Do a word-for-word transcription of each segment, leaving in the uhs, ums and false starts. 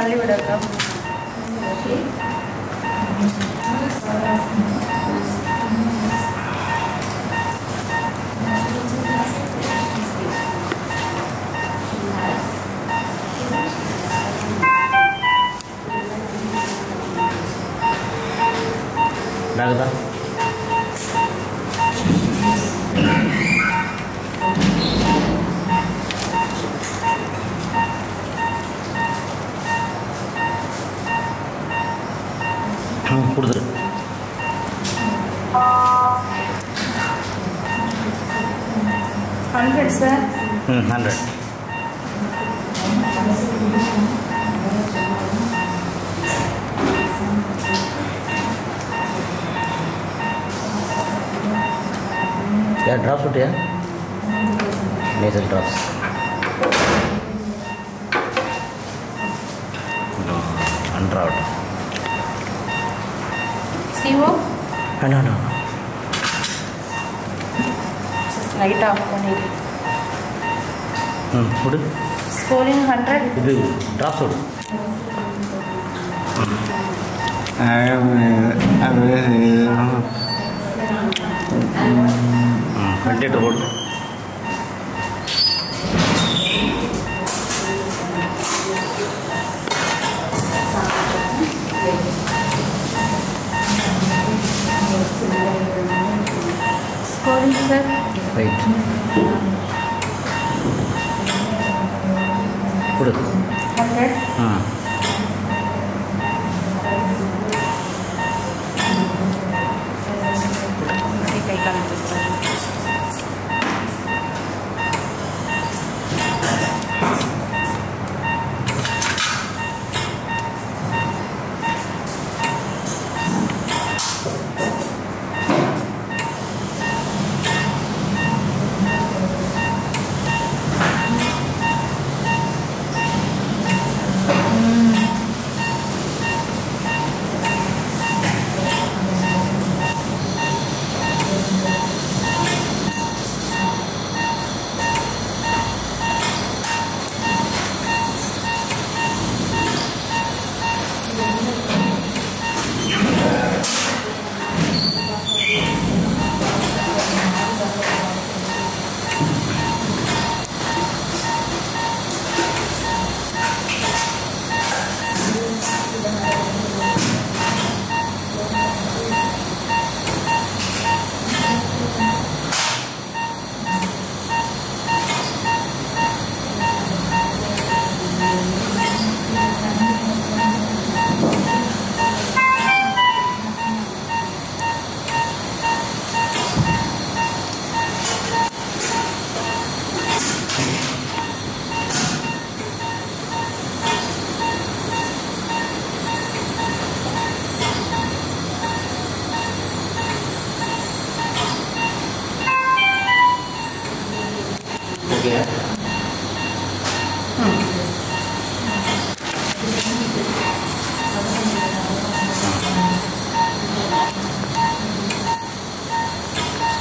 அதை விடலாம். Gracias. Hundred, sir. Hmm, hundred. Yeah, drops out here. Nasal drops. No, hundred. Zero. No, no, no. Light off only. Hmm. What? Scoring hundred. It is drops out. I am. I am. Hundred volt. Scoring sir. Right. Put it. Hundred. Ah.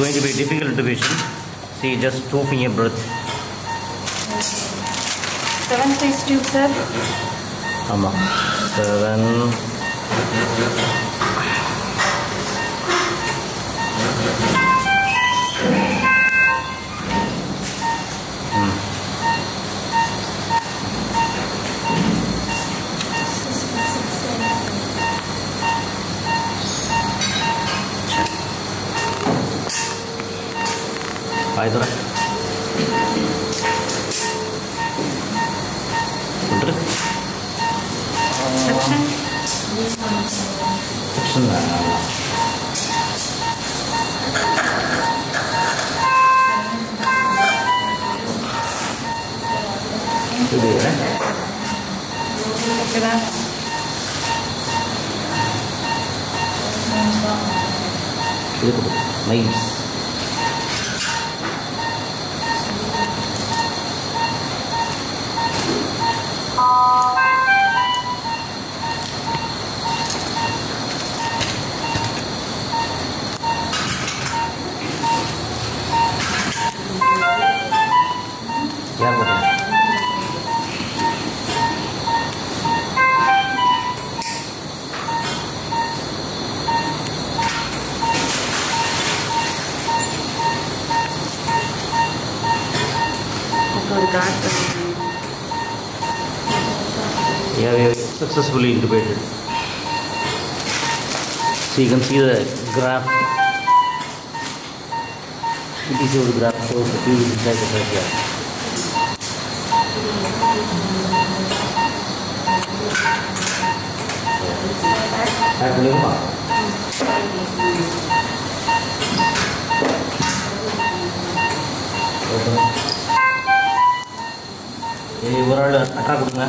Going to be difficult to vision. See, just two finger breath. Seven face tube, sir. Amma. Seven. Either section. Nice. Yeah, back. Yeah, we have successfully intubated. So you can see the graph. It is your graph shows the tube inside the trachea. Hai cô Liễu bảo ini berada atrap dengan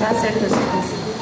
That's it.